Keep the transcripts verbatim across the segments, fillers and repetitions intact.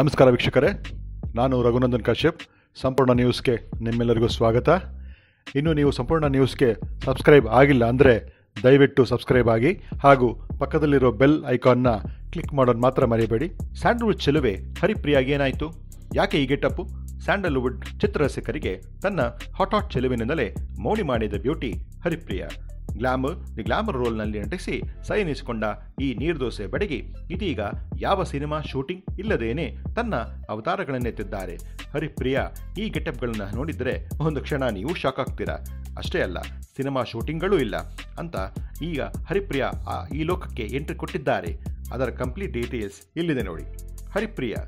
ನಮಸ್ಕಾರ ವೀಕ್ಷಕರೇ, ನಾನು ರಘುನಂದನ್ ಕಶ್ಯಪ್. ಸಂಪೂರ್ಣ ನ್ಯೂಸ್ಗೆ ನಿಮ್ಮೆಲ್ಲರಿಗೂ ಸ್ವಾಗತ. ಇನ್ನು ನೀವು ಸಂಪೂರ್ಣ ನ್ಯೂಸ್ಗೆ ಸಬ್ಸ್ಕ್ರೈಬ್ ಆಗಿಲ್ಲ ಅಂದರೆ ದಯವಿಟ್ಟು ಸಬ್ಸ್ಕ್ರೈಬ್ ಆಗಿ ಹಾಗೂ ಪಕ್ಕದಲ್ಲಿರೋ ಬೆಲ್ ಐಕಾನ್ನ ಕ್ಲಿಕ್ ಮಾಡೋದು ಮಾತ್ರ ಮರೆಯಬೇಡಿ. ಸ್ಯಾಂಡಲ್ವುಡ್ ಚೆಲುವೆ ಹರಿಪ್ರಿಯಾಗೆ ಏನಾಯಿತು? ಯಾಕೆ ಈ ಗೆಟಪ್ಪು? ಸ್ಯಾಂಡಲ್ವುಡ್ ಚಿತ್ರರಸಿಕರಿಗೆ ತನ್ನ ಹಾಟ್ ಹಾಟ್ ಚೆಲುವಿನಿಂದಲೇ ಮೋಡಿ ಮಾಡಿದ ಬ್ಯೂಟಿ ಹರಿಪ್ರಿಯಾ. ಗ್ಲಾಮರ್ ದಿ ಗ್ಲಾಮರ್ ರೋಲ್ನಲ್ಲಿ ನಟಿಸಿ ಸೈನಿಸಿಕೊಂಡ ಈ ನೀರ್ದೋಸೆ ಬಡಗಿ ಇದೀಗ ಯಾವ ಸಿನಿಮಾ ಶೂಟಿಂಗ್ ಇಲ್ಲದೇನೆ ತನ್ನ ಅವತಾರಗಳನ್ನೆತ್ತಿದ್ದಾರೆ. ಹರಿಪ್ರಿಯಾ ಈ ಗೆಟಪ್ಗಳನ್ನು ನೋಡಿದರೆ ಒಂದು ಕ್ಷಣ ನೀವು ಶಾಕ್ ಆಗ್ತೀರಾ. ಅಷ್ಟೇ ಅಲ್ಲ, ಸಿನಿಮಾ ಶೂಟಿಂಗ್ಗಳೂ ಇಲ್ಲ ಅಂತ ಈಗ ಹರಿಪ್ರಿಯಾ ಈ ಲೋಕಕ್ಕೆ ಎಂಟ್ರಿ ಕೊಟ್ಟಿದ್ದಾರೆ. ಅದರ ಕಂಪ್ಲೀಟ್ ಡೀಟೇಲ್ಸ್ ಇಲ್ಲಿದೆ ನೋಡಿ. ಹರಿಪ್ರಿಯಾ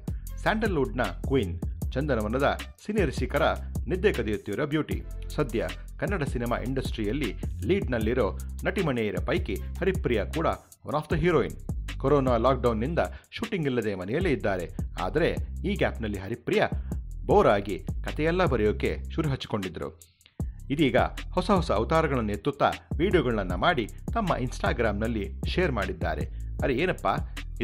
ಸ್ಯಾಂಡಲ್ವುಡ್ನ ಕ್ವೀನ್, ಚಂದನವನದ ಸಿನಿರಸಿಕರ ನಿದ್ದೆ ಕದಿಯುತ್ತಿರೋ ಬ್ಯೂಟಿ. ಸದ್ಯ ಕನ್ನಡ ಸಿನಿಮಾ ಇಂಡಸ್ಟ್ರಿಯಲ್ಲಿ ಲೀಡ್ನಲ್ಲಿರೋ ನಟಿಮಣಿಯರ ಪೈಕಿ ಹರಿಪ್ರಿಯಾ ಕೂಡ one of the heroine. Corona ಲಾಕ್ಡೌನ್ನಿಂದ ಶೂಟಿಂಗ್ ಇಲ್ಲದೆ ಮನೆಯಲ್ಲೇ ಇದ್ದಾರೆ. ಆದರೆ ಈ ಗ್ಯಾಪ್ನಲ್ಲಿ ಹರಿಪ್ರಿಯಾ ಬೋರ್ ಆಗಿ ಕಥೆಯೆಲ್ಲ ಬರೆಯೋಕ್ಕೆ ಶುರು ಹಚ್ಚಿಕೊಂಡಿದ್ದರು. ಇದೀಗ ಹೊಸ ಹೊಸ ಅವತಾರಗಳನ್ನು ಎತ್ತುತ್ತಾ ವಿಡಿಯೋಗಳನ್ನು ಮಾಡಿ ತಮ್ಮ ಇನ್ಸ್ಟಾಗ್ರಾಮ್ನಲ್ಲಿ ಶೇರ್ ಮಾಡಿದ್ದಾರೆ. ಅರೆ ಏನಪ್ಪ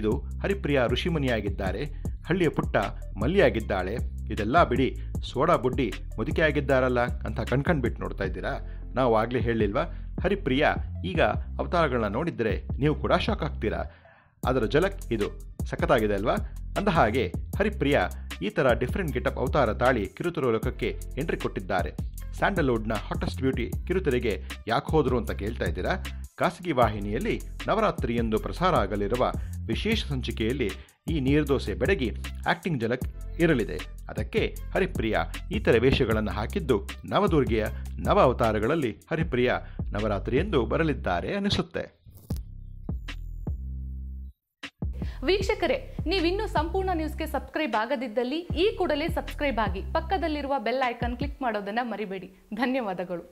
ಇದು, ಹರಿಪ್ರಿಯಾ ಋಷಿಮುನಿಯಾಗಿದ್ದಾರೆ, ಹಳ್ಳಿಯ ಪುಟ್ಟ ಮಲ್ಲಿಯಾಗಿದ್ದಾಳೆ, ಇದೆಲ್ಲ ಬಿಡಿ ಸೋಡಾ ಬುಡ್ಡಿ ಮುದುಕೆಯಾಗಿದ್ದಾರಲ್ಲ ಅಂತ ಕಣ್ಕಂಡ್ಬಿಟ್ಟು ನೋಡ್ತಾ ಇದ್ದೀರಾ. ನಾವು ಆಗಲೇ ಹೇಳಿಲ್ವಾ, ಹರಿಪ್ರಿಯಾ ಈಗ ಅವತಾರಗಳನ್ನ ನೋಡಿದರೆ ನೀವು ಕೂಡ ಶಾಕ್ ಆಗ್ತೀರಾ. ಅದರ ಜಲಕ್ ಇದು, ಸಖತ್ತಾಗಿದೆ ಅಲ್ವಾ? ಅಂದ ಹಾಗೆ ಹರಿಪ್ರಿಯಾ ಈ ಥರ ಡಿಫ್ರೆಂಟ್ ಗೆಟಪ್ ಅವತಾರ ತಾಳಿ ಕಿರುತೆರೆ ಲೋಕಕ್ಕೆ ಎಂಟ್ರಿ ಕೊಟ್ಟಿದ್ದಾರೆ. ಸ್ಯಾಂಡಲ್ವುಡ್ನ ಹಾಟೆಸ್ಟ್ ಬ್ಯೂಟಿ ಕಿರುತೆರೆಗೆ ಯಾಕೆ ಹೋದರು ಅಂತ ಕೇಳ್ತಾ ಇದ್ದೀರಾ? ಖಾಸಗಿ ವಾಹಿನಿಯಲ್ಲಿ ನವರಾತ್ರಿಯಂದು ಪ್ರಸಾರ ಆಗಲಿರುವ ವಿಶೇಷ ಸಂಚಿಕೆಯಲ್ಲಿ ಈ ನೀರ್ದೋಸೆ ಬೆಡಗಿ ಆ್ಯಕ್ಟಿಂಗ್ ಜಲಕ್ ಇರಲಿದೆ. ಅದಕ್ಕೆ ಹರಿಪ್ರಿಯಾ ಈ ಥರ ವೇಷಗಳನ್ನು ಹಾಕಿದ್ದು. ನವದುರ್ಗೆಯ ನವ ಅವತಾರಗಳಲ್ಲಿ ಹರಿಪ್ರಿಯಾ ನವರಾತ್ರಿಯಂದು ಬರಲಿದ್ದಾರೆ ಅನಿಸುತ್ತೆ. ವೀಕ್ಷಕರೇ, ನೀವಿನ್ನೂ ಸಂಪೂರ್ಣ ನ್ಯೂಸ್ಗೆ ಸಬ್ಸ್ಕ್ರೈಬ್ ಆಗದಿದ್ದಲ್ಲಿ ಈ ಕೂಡಲೇ ಸಬ್ಸ್ಕ್ರೈಬ್ ಆಗಿ ಪಕ್ಕದಲ್ಲಿರುವ ಬೆಲ್ ಐಕಾನ್ ಕ್ಲಿಕ್ ಮಾಡೋದನ್ನು ಮರಿಬೇಡಿ. ಧನ್ಯವಾದಗಳು.